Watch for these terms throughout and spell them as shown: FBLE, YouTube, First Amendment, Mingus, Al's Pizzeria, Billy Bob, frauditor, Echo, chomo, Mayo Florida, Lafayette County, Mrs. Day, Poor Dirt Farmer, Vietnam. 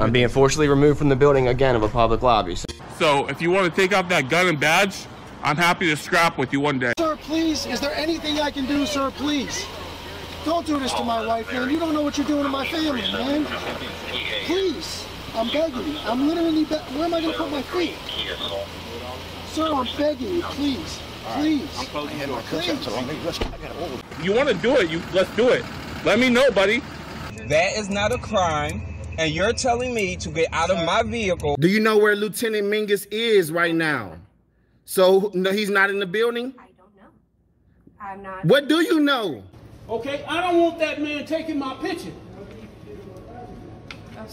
I'm being forcibly removed from the building again of a public lobby. So if you want to take off that gun and badge, I'm happy to scrap with you one day. Sir, please, is there anything I can do, sir, please? Don't do this to my wife, man. You don't know what you're doing to my family, man. Please, I'm begging you. I'm literally begging. Where am I going to put my feet? Sir, I'm begging you, please. Please. You want to do it, let's do it. Let me know, buddy. That is not a crime. And you're telling me to get out of my vehicle. Do you know where Lieutenant Mingus is right now? So no, he's not in the building? I don't know. I'm not. What do you know? Okay, I don't want that man taking my picture.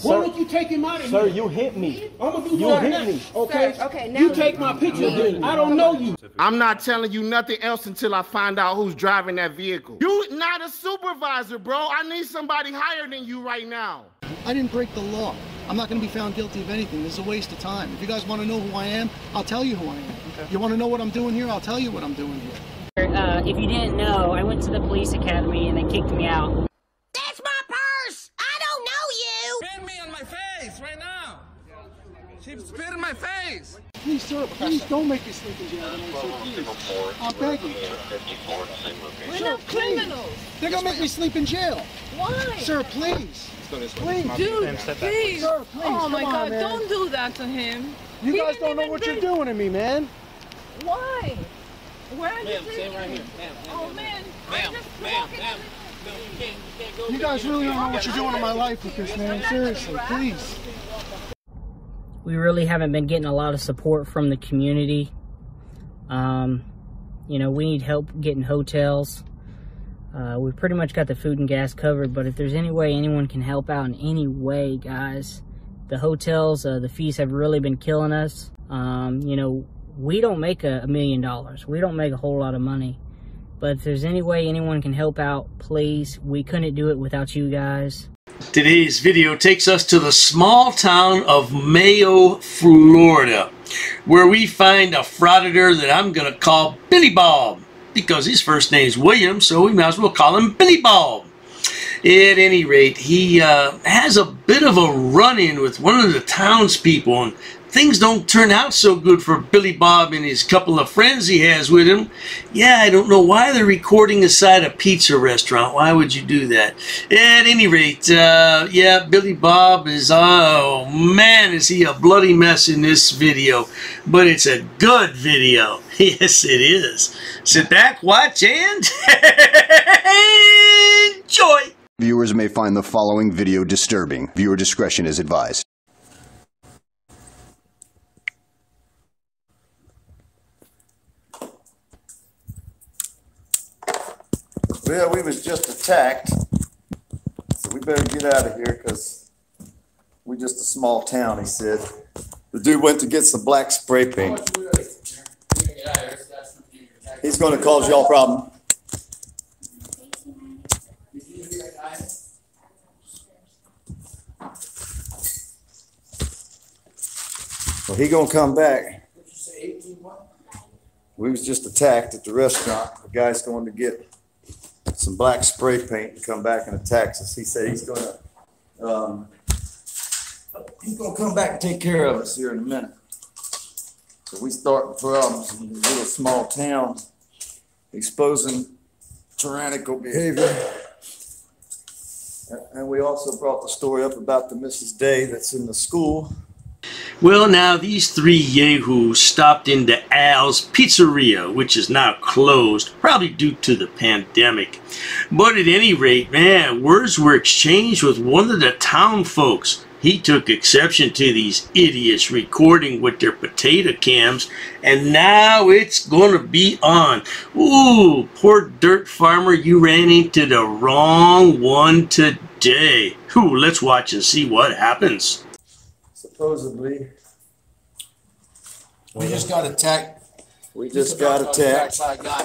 Why don't you take him out of here? Sir, you hit me. I'm gonna do you hit me. Okay. Sir, okay. Now you take my picture. Then. I don't know you. I'm not telling you nothing else until I find out who's driving that vehicle. You not a supervisor, bro. I need somebody higher than you right now. I didn't break the law. I'm not going to be found guilty of anything. This is a waste of time. If you guys want to know who I am, I'll tell you who I am. Okay. You want to know what I'm doing here? I'll tell you what I'm doing here. If you didn't know, I went to the police academy and they kicked me out. That's my purse! I don't know you! Spit me on my face right now! She spit in my face! Please, sir, please don't make me sleep in jail tonight. I'm begging you. We're not criminals. They're going to make me sleep in jail. Why? Sir, please. Please, dude, please. Sir, please. Oh, my God, don't do that to him. You guys don't know what you're doing to me, man. Why? Where are you taking me? Oh, man. Ma'am. You guys really don't know what you're doing to my life with this, man. Seriously, please. We really haven't been getting a lot of support from the community. You know, we need help getting hotels. We pretty much got the food and gas covered, but if there's any way anyone can help out in any way, guys, the hotels, the fees have really been killing us. You know, we don't make $1 million. We don't make a whole lot of money, but if there's any way anyone can help out, please, we couldn't do it without you guys. Today's video takes us to the small town of Mayo, Florida, where we find a frauditor that I'm going to call Billy Bob, because his first name's William, so we might as well call him Billy Bob. At any rate, he has a bit of a run-in with one of the townspeople, and things don't turn out so good for Billy Bob and his couple of friends he has with him. Yeah, I don't know why they're recording inside a pizza restaurant. Why would you do that? At any rate, yeah, Billy Bob is, oh man, is he a bloody mess in this video. But it's a good video. Yes, it is. Sit back, watch, and enjoy. Viewers may find the following video disturbing. Viewer discretion is advised. Well, we was just attacked, so we better get out of here because we're just a small town, he said. The dude went to get some black spray paint. He's going to cause y'all a problem. Well, he going to come back. We was just attacked at the restaurant. The guy's going to get some black spray paint and come back and attack us. He said he's gonna come back and take care of us here in a minute. So we start problems in a little small town, exposing tyrannical behavior. And we also brought the story up about the Mrs. Day that's in the school. Well, now, these three yahoos stopped into Al's Pizzeria, which is now closed, probably due to the pandemic. But at any rate, man, words were exchanged with one of the town folks. He took exception to these idiots recording with their potato cams, and now it's going to be on. Ooh, Poor Dirt Farmer, you ran into the wrong one today. Ooh, let's watch and see what happens. Supposedly, we just got attacked. By a guy.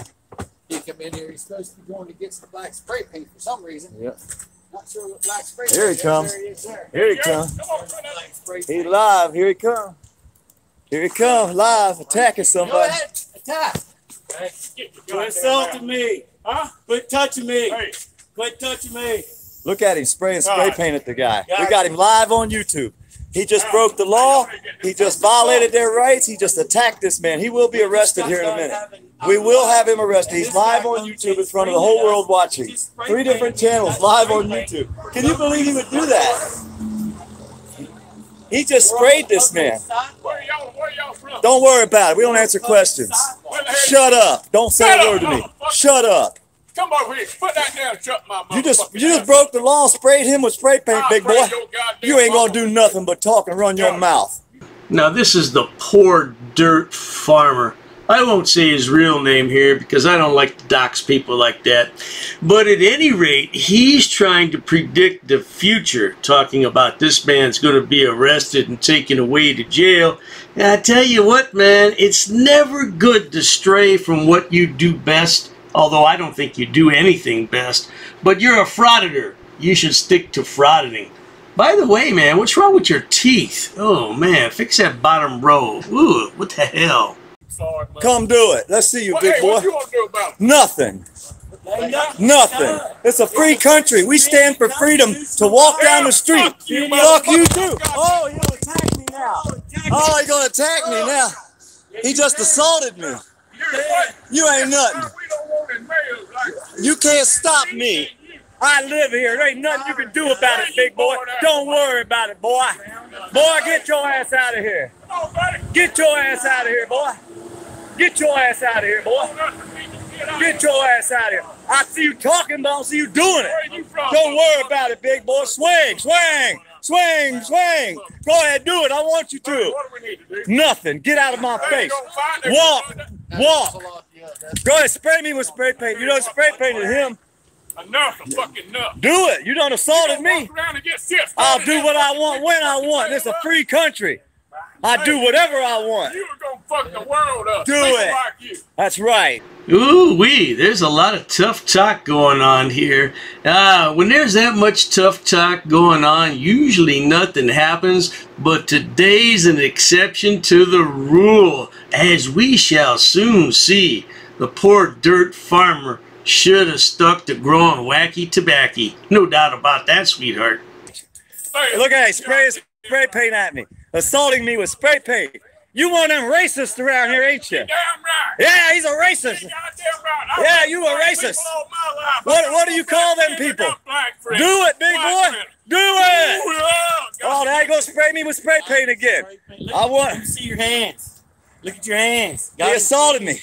He came in here. He's supposed to be going to get some black spray paint for some reason. Yep. Not sure what black spray paint. Here he comes. Here he comes. He's live. Here he comes. Live attacking somebody. Go ahead. Attack. You're insulting me. Huh? Quit touching me. Hey. Quit touching me. Look at him spraying spray paint at the guy. We got him live on YouTube. He just broke the law. He just violated their rights. He just attacked this man. He will be arrested here in a minute. We will have him arrested. He's live on YouTube in front of the whole world watching. 3 different channels live on YouTube. Can you believe he would do that? He just sprayed this man. Don't worry about it. We don't answer questions. Shut up. Don't say a word to me. Shut up. Come over here. Put that damn truck, my motherfucker. You just broke the law, sprayed him with spray paint, big boy. You ain't going to do nothing but talk and run your mouth. Now, this is the Poor Dirt Farmer. I won't say his real name here because I don't like to dox people like that. But at any rate, he's trying to predict the future, talking about this man's going to be arrested and taken away to jail. And I tell you what, man, it's never good to stray from what you do best. Although I don't think you do anything best, but you're a frauditor. You should stick to frauditing. By the way, man, what's wrong with your teeth? Oh, man, fix that bottom row. Ooh, what the hell? Come do it. Let's see you, big boy. What you want to do about it? Nothing. Nothing. It's a free country. We stand for freedom to walk down the street. Fuck you, too. Oh, he'll attack me now. Oh, he's going to attack me now. He just assaulted me. You ain't nothing. You can't stop me. I live here. There ain't nothing you can do about it, big boy. Don't worry about it, boy. Boy, get your ass out of here. Get your ass out of here, boy. Get your ass out of here, boy. Get your ass out of here. I see you talking, but I don't see you doing it. Don't worry about it, big boy. Swing, swing, swing, swing. Go ahead, do it. I want you to. Nothing. Get out of my face. Walk, walk. Go ahead, spray me with spray paint. You done spray painted him. Enough, a fucking enough. Do it. You done assaulted me. I'll do what I want when I want. It's a free country. I do whatever I want. You were gonna fuck the world up. Do it. That's right. Ooh wee, there's a lot of tough talk going on here. When there's that much tough talk going on, usually nothing happens, but today's an exception to the rule, as we shall soon see. The Poor Dirt Farmer should have stuck to growing wacky tobacco. No doubt about that, sweetheart. Look at him, spray paint at me. Assaulting me with spray paint. You one of them racists around here, ain't you? Damn right. Yeah, he's a racist. Right. Yeah, you a racist. What do you call them people? Do it, big boy. Do it. Oh, now you gonna spray me with spray paint again. I want to see your hands. Look at your hands. He assaulted me.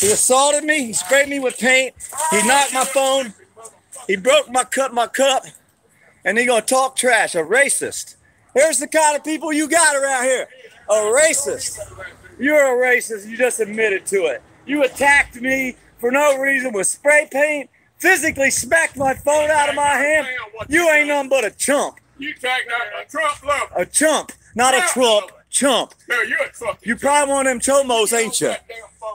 He assaulted me. He sprayed me with paint. He knocked my phone. He broke my cup. And he gonna talk trash. A racist. Here's the kind of people you got around here. A racist. You're a racist. You just admitted to it. You attacked me for no reason with spray paint, physically smacked my phone out of my hand. You ain't nothing but a chump. You tagged a Trump lover. A chump, not a Trump. Chump. You probably one of them chomos, ain't you?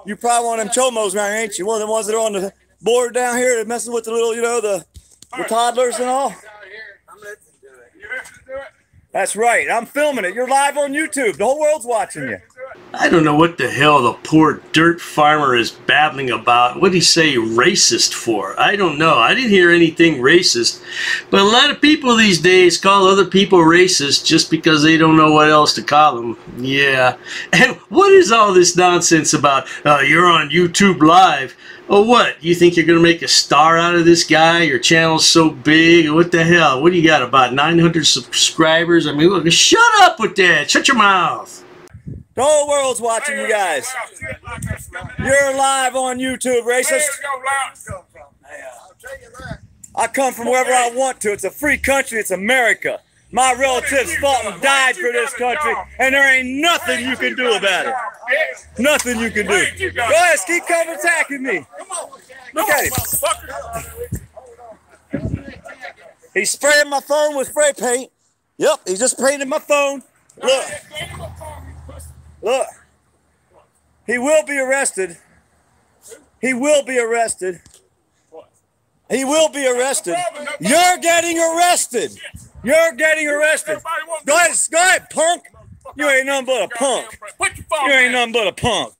You probably one of them chomos around here, ain't you? One of the ones that are on the board down here that messing with the little, you know, the toddlers and all. I'm listening to it. You listening to it? That's right. I'm filming it. You're live on YouTube. The whole world's watching you. I don't know what the hell the Poor Dirt Farmer is babbling about. What did he say racist for? I don't know. I didn't hear anything racist. But a lot of people these days call other people racist just because they don't know what else to call them. Yeah. And what is all this nonsense about you're on YouTube Live? Or what? You think you're going to make a star out of this guy? Your channel's so big. What the hell? What do you got? About 900 subscribers? I mean, look, shut up with that. Shut your mouth. The whole world's watching you guys. You're live on YouTube, racist. I come from wherever I want to. It's a free country. It's America. My relatives fought and died for this country, and there ain't nothing you can do about it. Nothing you can do. Go ahead, keep coming attacking me. Look at him. He's spraying my phone with spray paint. Yep, he's just painting my phone. Look. Look. He will be arrested. He will be arrested. He will be arrested. You're getting arrested. You're getting arrested. Go ahead, punk. You ain't nothing but a punk. You ain't nothing but a punk.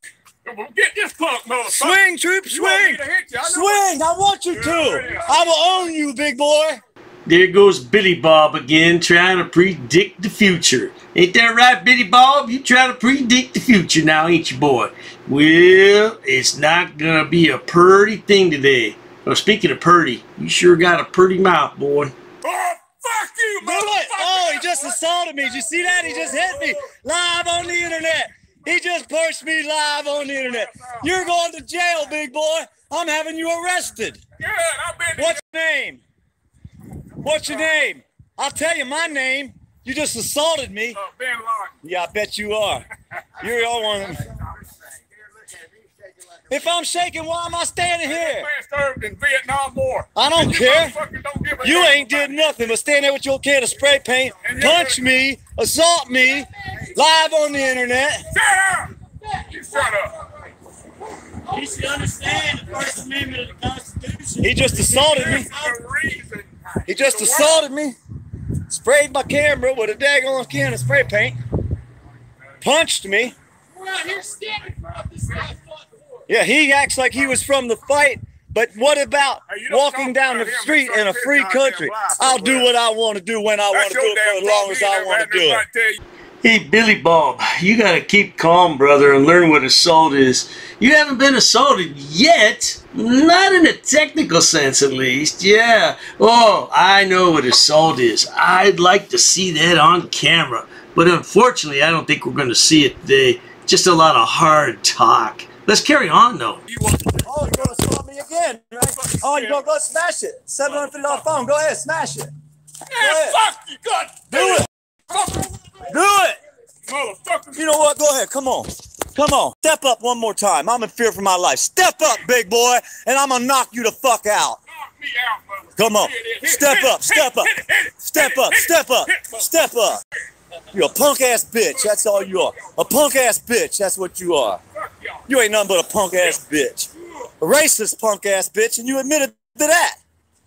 Get this punk, motherfucker. Swing, troop, swing. Swing, I want you to. I will own you, big boy. There goes Billy Bob again, trying to predict the future. Ain't that right, Billy Bob? You trying to predict the future now, ain't you, boy? Well, it's not gonna be a purty thing today. Well, speaking of purty, you sure got a purty mouth, boy. Oh, fuck you, motherfucker! Oh, he just assaulted me. Did you see that? He just hit me live on the internet. He just pushed me live on the internet. You're going to jail, big boy. I'm having you arrested. Yeah, I've been. What's your name? What's your name? I'll tell you my name. You just assaulted me. Ben Laden. Yeah, I bet you are. You're all one of them. If I'm shaking, why am I standing here? Served in Vietnam War. I don't care. You ain't did nothing but stand there with your can of spray paint, punch me, assault me, live on the internet. Shut up! You shut up. You should understand the First Amendment of the Constitution. He just assaulted me. He just assaulted me, sprayed my camera with a daggone can of spray paint, punched me. We're out here standing for what this guy fought for. Yeah, he acts like he was from the fight, but what about walking down the street in a free country? I'll do what I want to do when I want to do it for as long as I want to do it. Hey, Billy Bob, you got to keep calm, brother, and learn what assault is. You haven't been assaulted yet. Not in a technical sense, at least. Yeah. Oh, I know what assault is. I'd like to see that on camera. But unfortunately, I don't think we're going to see it today. Just a lot of hard talk. Let's carry on, though. Oh, you're going to assault me again, right? Oh, you're going to go smash it. $750 phone. Go ahead, smash it. Yeah, fuck you. God damn it. Do it! You know what? Go ahead. Come on. Come on. Step up one more time. I'm in fear for my life. Step up, big boy, and I'm gonna knock you the fuck out. Knock me out, brother. Come on. Step up. Step up. Step up. Step up. Step up. You're a punk-ass bitch. That's all you are. A punk-ass bitch. That's what you are. You ain't nothing but a punk-ass bitch. A racist punk-ass bitch, and you admitted to that.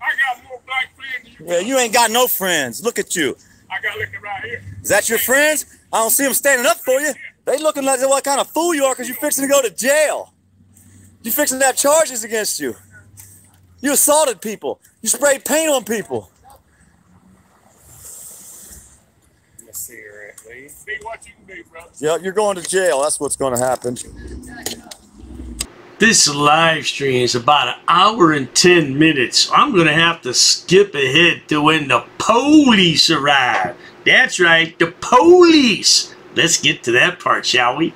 I got more black friends than you. Yeah, you ain't got no friends. Look at you. I got looking right here. Is that your friends? I don't see them standing up for you. They looking like what kind of fool you are because you're fixing to go to jail. You're fixing to have charges against you. You assaulted people. You sprayed paint on people. Let's see here, please. Be what you can be, brother. Yeah, you're going to jail. That's what's going to happen. This live stream is about 1 hour and 10 minutes. I'm going to have to skip ahead to when the police arrive. That's right, the police. Let's get to that part, shall we?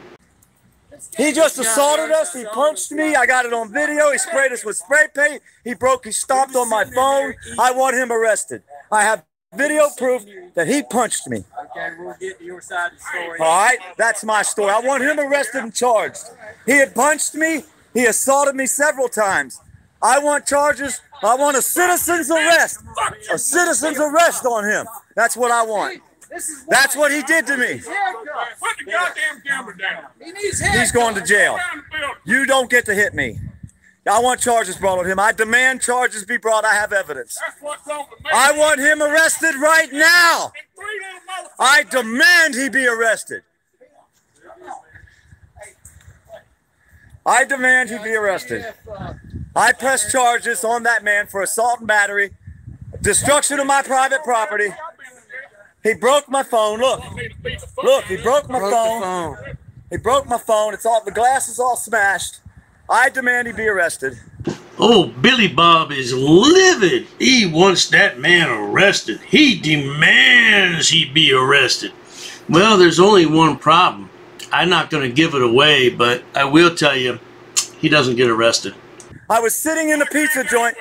He just assaulted us. He punched me. I got it on video. He sprayed us with spray paint. He broke, he stomped on my phone. I want him arrested. I have video proof that he punched me. Okay, we'll get your side of the story. All right, that's my story. I want him arrested and charged. He had punched me. He assaulted me several times. I want charges. I want a citizen's arrest. A citizen's arrest on him. That's what I want. That's what he did to me. Put the goddamn camera down. He's going to jail. You don't get to hit me. I want charges brought on him. I demand charges be brought. I have evidence. I want him arrested right now. I demand he be arrested. I demand he be arrested. I press charges on that man for assault and battery, destruction of my private property. He broke my phone. Look. Look, he broke my phone. He broke my phone. It's all, the glass is all smashed. I demand he be arrested. Oh, Billy Bob is livid. He wants that man arrested. He demands he be arrested. Well, there's only one problem. I'm not going to give it away, but I will tell you, he doesn't get arrested. I was sitting in a pizza joint.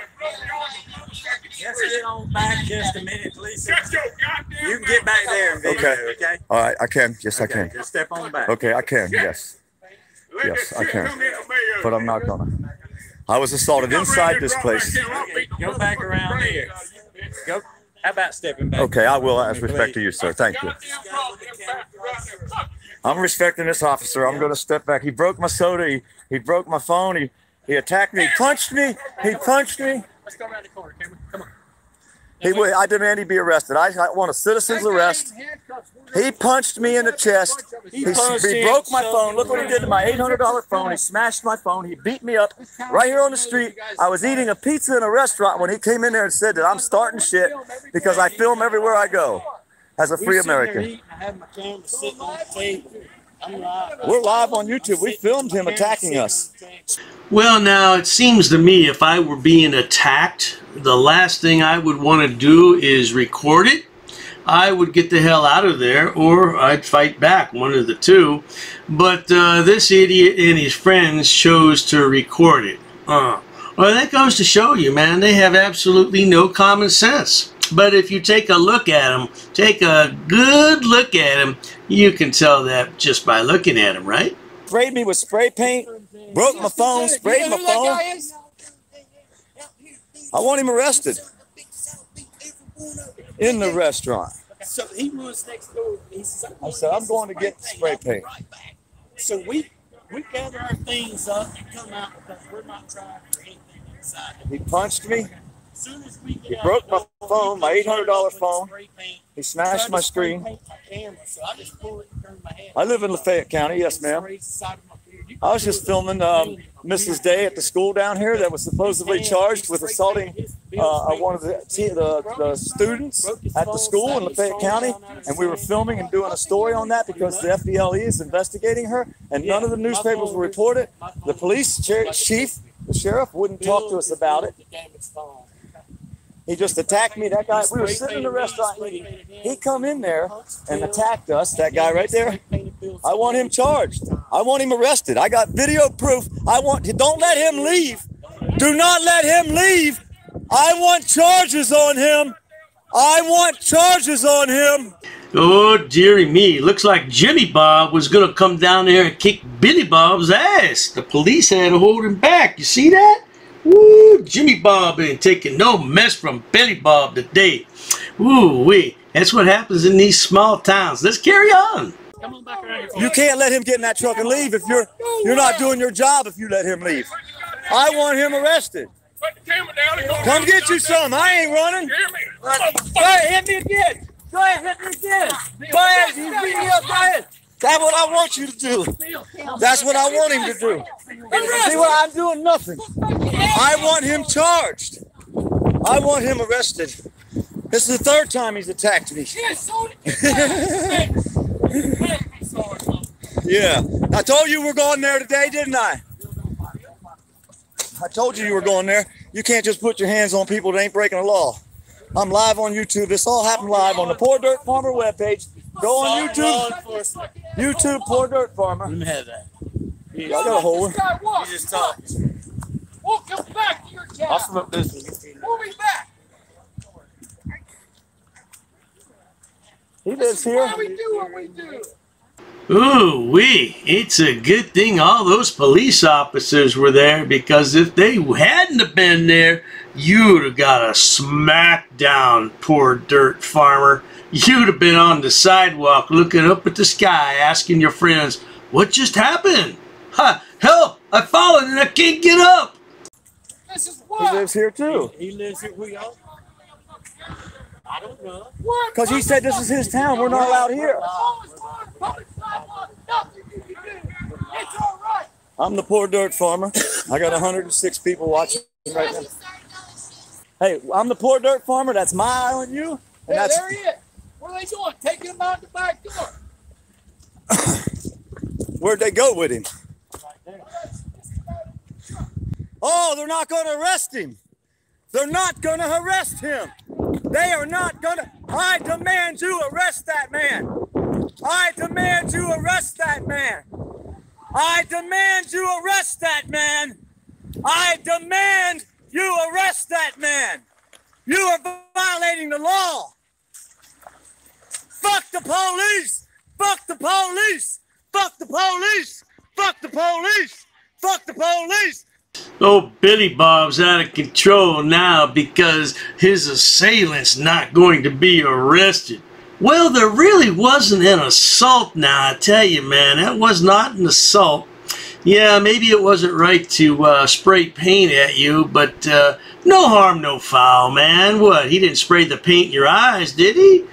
Get on back just a minute, please. You can get back there. Okay. Okay. All right, I can. Yes, okay. I can. Just step on back. Okay, I can. Yes. Yes, I can. But I'm not gonna. I was assaulted inside this place. Okay, go back around here. Go. How about stepping back? Okay, I will. As respect to you, sir. Thank you. I'm respecting this officer. I'm going to step back. He broke my soda. He broke my phone. He attacked me. He punched me. He punched me. Let's go around the corner, Cameron. Come on. I demand he be arrested. I want a citizen's arrest. He punched me in the chest. He broke my phone. Look what he did to my $800 phone. He smashed my phone. He beat me up right here on the street. I was eating a pizza in a restaurant when he came in there and said that I'm starting shit because I film everywhere I go as a free American. I have my camera sitting on the table. We're live on YouTube. We filmed him attacking us. Well, now, it seems to me if I were being attacked, the last thing I would want to do is record it. I would get the hell out of there, or I'd fight back, one of the two. But this idiot and his friends chose to record it. Well, that goes to show you, man, they have absolutely no common sense. But if you take a look at him, take a good look at him, you can tell that just by looking at him, right? Sprayed me with spray paint, broke my phone, sprayed my phone. I want him arrested in the restaurant. So he runs next door. He says, I said, I'm going to get spray paint. So we gather our things up and come out because we're not trying for anything inside. He punched me. He broke my phone, my $800 phone. He smashed my screen. I live in Lafayette County, yes, ma'am. I was just filming Mrs. Day at the school down here that was supposedly charged with assaulting one of the students at the school in Lafayette County, and we were filming and doing a story on that because the FBLE is investigating her, and none of the newspapers will report it. The police chief, the sheriff, wouldn't talk to us about it. He just attacked me. That guy, we were sitting in the restaurant. He come in there and attacked us. That guy right there. I want him charged. I want him arrested. I got video proof. Don't let him leave. Do not let him leave. I want charges on him. I want charges on him. Oh, dearie me. Looks like Jimmy Bob was going to come down there and kick Billy Bob's ass. The police had to hold him back. You see that? Woo, Jimmy Bob ain't taking no mess from Billy Bob today. Woo wee, that's what happens in these small towns. Let's carry on. Come on back around here. You can't let him get in that truck and leave if you're not doing your job if you let him leave. I want him arrested. Put the camera down and go. Come get you some. I ain't running. Go ahead, hit me again. Go ahead, hit me again. Go ahead, you beat me up, go ahead. That's what I want you to do. That's what I want him to do. See what I'm doing? Nothing. I want him charged. I want him arrested. This is the third time he's attacked me. Yeah. I told you we're going there today, didn't I? I told you were going there. You can't just put your hands on people that ain't breaking the law. I'm live on YouTube. This all happened live on the Poor Dirt Farmer webpage. Go on YouTube. YouTube, Poor Dirt Farmer. Let me have that. I got a hole. You just talked. We'll come back to your job. I'll smoke this one. We'll be back. He lives here. That's why we do what we do. Ooh wee, it's a good thing all those police officers were there, because if they hadn't have been there, you would have got a smackdown, Poor Dirt Farmer. You'd have been on the sidewalk looking up at the sky asking your friends, what just happened? Ha, help, I've fallen and I can't get up. This is what? He lives here too. He lives here, we all. I don't know. Because he said this is his town, we're not allowed here. I'm the Poor Dirt Farmer. I got 106 people watching right now. Hey, I'm the Poor Dirt Farmer. That's my island, you. And yeah, that's there he is. Where are they going? Taking him out the back door. Where'd they go with him? Oh, they're not going to arrest him. They're not going to arrest him. They are not going to. I demand you arrest that man. I demand you arrest that man. I demand you arrest that man. I demand you arrest that man. You are violating the law. Fuck the police. Fuck the police. Fuck the police. Fuck the police. Fuck the police. Oh, Billy Bob's out of control now because his assailant's not going to be arrested. Well, there really wasn't an assault now, I tell you, man. That was not an assault. Yeah, maybe it wasn't right to spray paint at you, but no harm, no foul, man. What, he didn't spray the paint in your eyes, did he?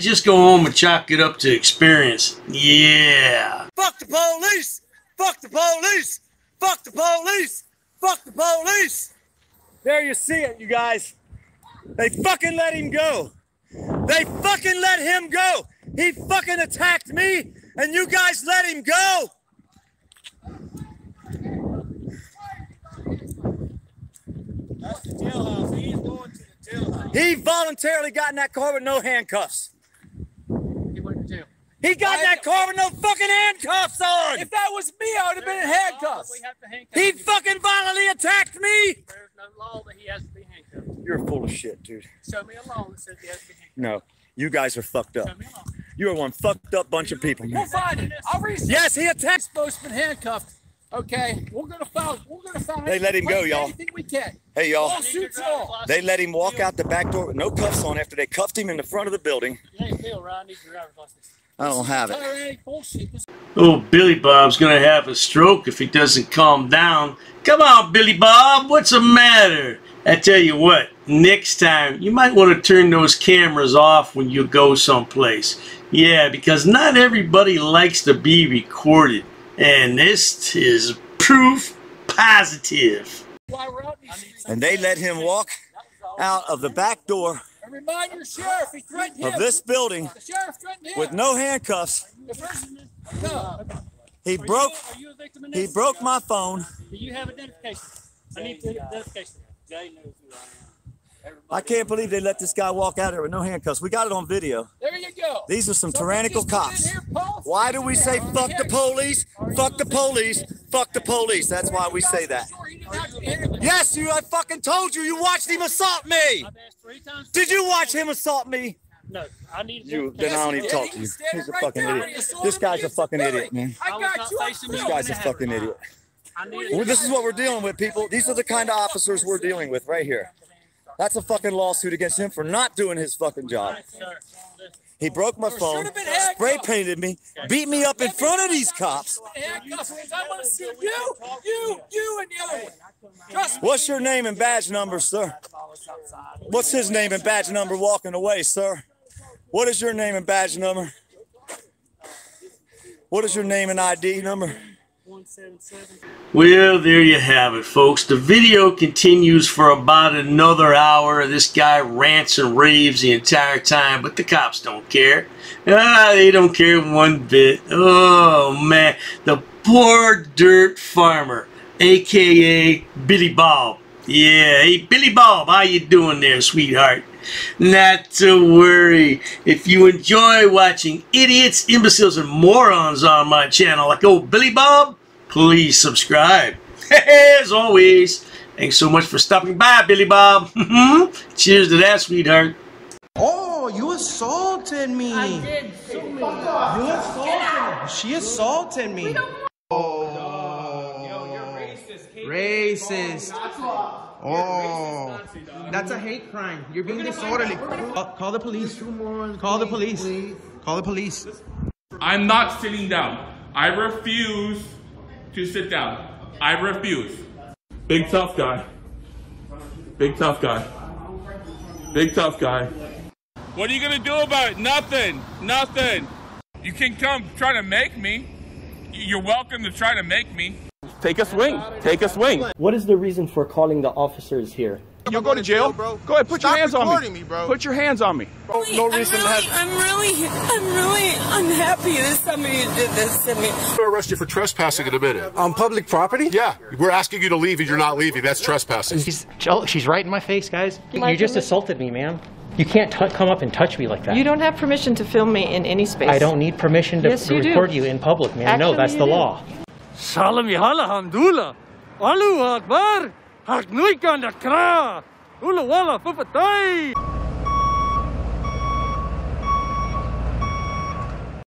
Just go home and chalk it up to experience. Yeah. Fuck the police! Fuck the police! Fuck the police! Fuck the police! There you see it, you guys. They fucking let him go. They fucking let him go. He fucking attacked me, and you guys let him go. That's the jailhouse. He's going to the jailhouse. He voluntarily got in that car with no handcuffs. He went to jail. He got in that car with no fucking handcuffs on. If that was me, I would have been in handcuffs. He fucking violently attacked me. There's no law that he has to be handcuffed. You're full of shit, dude. Show me a law that says he has to be handcuffed. No, you guys are fucked up. Show me a law. You are one fucked up bunch of people. We'll find it. I'll research. Yes, he attacked. Supposed to be handcuffed. Okay, we're gonna follow. We're gonna follow. They let him go, y'all. We can. Hey, y'all. They let him walk out the back door with no cuffs on after they cuffed him in the front of the building. I don't have it. Oh, Billy Bob's gonna have a stroke if he doesn't calm down. Come on, Billy Bob. What's the matter? I tell you what. Next time, you might want to turn those cameras off when you go someplace. Yeah, because not everybody likes to be recorded. And this is proof positive. And they let him walk out of the back door of this building with no handcuffs. He broke my phone. Do you have identification? I need identification. I can't believe they let this guy walk out there with no handcuffs. We got it on video. There you go. These are some tyrannical cops. Why do we say fuck the police? Fuck the police. Fuck the police. That's why we say that. Yes, you. I fucking told you. You watched him assault me. Did you watch him assault me? No, I need you. Then I don't even talk to you. He's a fucking idiot. This guy's a fucking idiot, man. This guy's a fucking idiot. This is what we're dealing with, people. These are the kind of officers we're dealing with right here. That's a fucking lawsuit against him for not doing his fucking job. He broke my phone, spray painted me, beat me up in front of these cops. You and the other one. What's your name and badge number, sir? What's his name and badge number walking away, sir? What is your name and badge number? What is your name and ID number? Well, there you have it, folks. The video continues for about another hour. This guy rants and raves the entire time, but the cops don't care. They don't care one bit. Oh, man. The Poor Dirt Farmer, a.k.a. Billy Bob. Yeah, hey, Billy Bob, how you doing there, sweetheart? Not to worry. If you enjoy watching idiots, imbeciles, and morons on my channel like old Billy Bob, please subscribe. As always, thanks so much for stopping by, Billy Bob. Cheers to that, sweetheart. Oh, you assaulted me. I did. So many. You assaulted me. She assaulted me. Oh. Yo, you're racist. Racist. Oh, that's a hate crime. You're being disorderly. Call the police. Call the police. Call the police. I'm not sitting down. I refuse to sit down. I refuse. Big tough guy. Big tough guy. Big tough guy. What are you going to do about it? Nothing. Nothing. You can come try to make me. You're welcome to try to make me. Take a swing. Take a swing. What is the reason for calling the officers here? You'll go to jail, bro. Go ahead, put your hands on me. Put your hands on me. No reason to have. I'm really unhappy that somebody did this to me. I'm gonna arrest you for trespassing in a minute. On public property? Yeah. We're asking you to leave and you're not leaving. That's trespassing. She's right in my face, guys. You just assaulted me, ma'am. You can't come up and touch me like that. You don't have permission to film me in any space. I don't need permission to record you in public, ma'am. No, that's the law. Salam yahala hamdulillah. Allahu Akbar. Haknui kanda kra. Ula wala fufatai.